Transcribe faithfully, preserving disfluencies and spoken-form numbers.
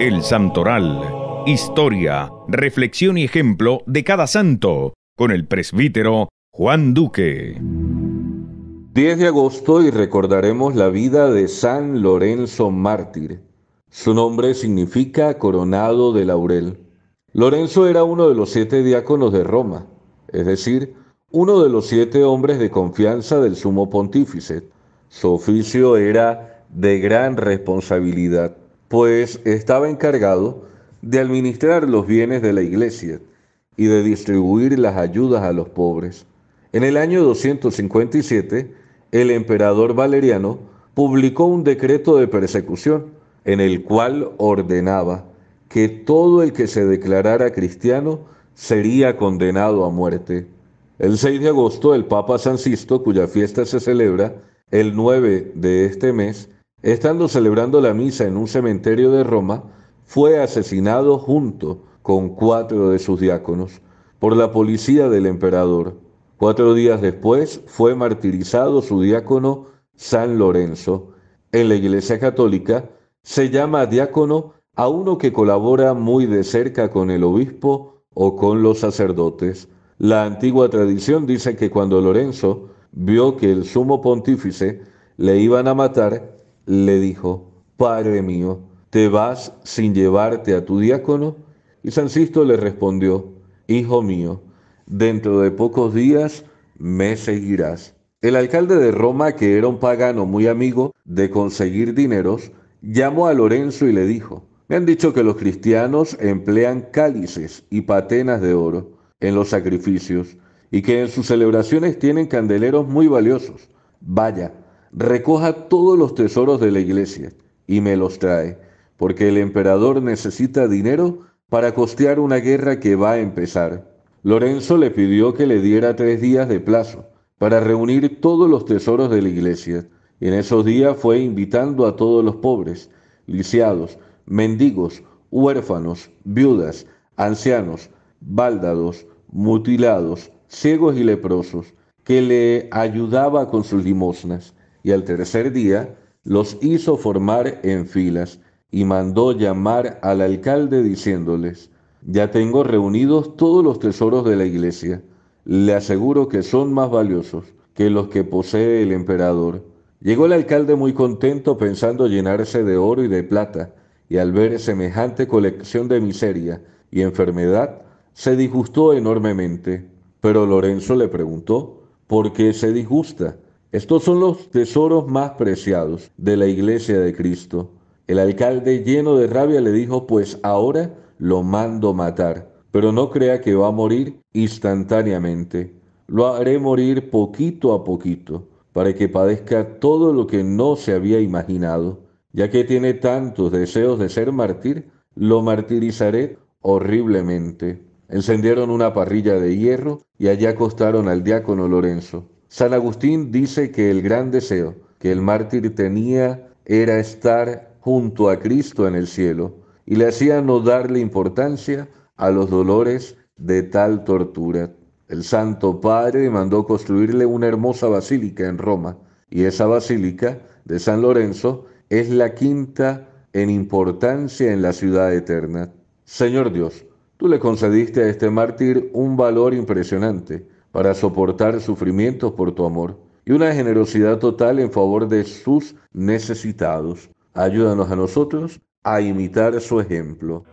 El Santoral, historia, reflexión y ejemplo de cada santo, con el presbítero Juan Duque. diez de agosto y recordaremos la vida de San Lorenzo Mártir. Su nombre significa coronado de laurel. Lorenzo era uno de los siete diáconos de Roma, es decir, uno de los siete hombres de confianza del sumo pontífice. Su oficio era de gran responsabilidad, pues estaba encargado de administrar los bienes de la iglesia y de distribuir las ayudas a los pobres. En el año doscientos cincuenta y siete, el emperador Valeriano publicó un decreto de persecución en el cual ordenaba que todo el que se declarara cristiano sería condenado a muerte. El seis de agosto, el Papa San Sisto, cuya fiesta se celebra el nueve de este mes, estando celebrando la misa en un cementerio de Roma, fue asesinado junto con cuatro de sus diáconos por la policía del emperador. Cuatro días después fue martirizado su diácono San Lorenzo. En la Iglesia Católica se llama diácono a uno que colabora muy de cerca con el obispo o con los sacerdotes. La antigua tradición dice que cuando Lorenzo vio que el sumo pontífice le iban a matar, le dijo: Padre mío, ¿te vas sin llevarte a tu diácono? Y San Sisto le respondió: Hijo mío, dentro de pocos días me seguirás. El alcalde de Roma, que era un pagano muy amigo de conseguir dineros, llamó a Lorenzo y le dijo: Me han dicho que los cristianos emplean cálices y patenas de oro en los sacrificios y que en sus celebraciones tienen candeleros muy valiosos. Vaya, recoja todos los tesoros de la iglesia y me los trae, porque el emperador necesita dinero para costear una guerra que va a empezar. Lorenzo le pidió que le diera tres días de plazo para reunir todos los tesoros de la iglesia, y en esos días fue invitando a todos los pobres, lisiados, mendigos, huérfanos, viudas, ancianos, vándalos, mutilados, ciegos y leprosos, que le ayudaba con sus limosnas. Y al tercer día los hizo formar en filas y mandó llamar al alcalde diciéndoles: Ya tengo reunidos todos los tesoros de la iglesia. Le aseguro que son más valiosos que los que posee el emperador. Llegó el alcalde muy contento pensando llenarse de oro y de plata, y al ver semejante colección de miseria y enfermedad, se disgustó enormemente. Pero Lorenzo le preguntó: ¿Por qué se disgusta? Estos son los tesoros más preciados de la iglesia de Cristo. El alcalde, lleno de rabia, le dijo: Pues ahora lo mando matar, pero no crea que va a morir instantáneamente. Lo haré morir poquito a poquito, para que padezca todo lo que no se había imaginado. Ya que tiene tantos deseos de ser mártir, lo martirizaré horriblemente. Encendieron una parrilla de hierro y allí acostaron al diácono Lorenzo. San Agustín dice que el gran deseo que el mártir tenía era estar junto a Cristo en el cielo, y le hacía no darle importancia a los dolores de tal tortura. El Santo Padre mandó construirle una hermosa basílica en Roma, y esa basílica de San Lorenzo es la quinta en importancia en la ciudad eterna. Señor Dios, tú le concediste a este mártir un valor impresionante para soportar sufrimientos por tu amor y una generosidad total en favor de sus necesitados. Ayúdanos a nosotros a imitar su ejemplo.